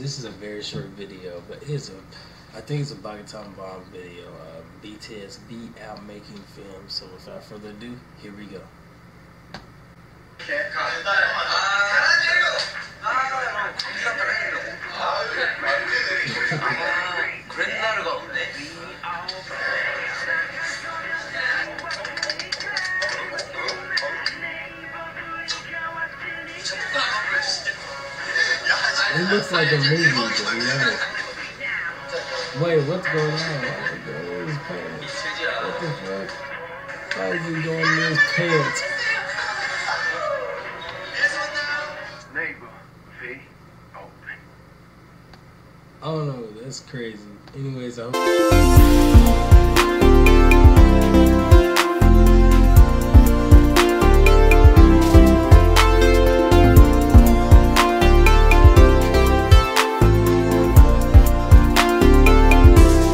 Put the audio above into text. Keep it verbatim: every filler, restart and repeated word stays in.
This is a very short video, but it's a, I think it's a Bangtan Bomb video, uh, B T S beat out making film. So without further ado, here we go. It looks like a movie, but no. Wait, what's going on? What is pants? What the fuck? How is he going in his pants? Neighbor, V, open. I don't know, that's crazy. Anyways, I hope.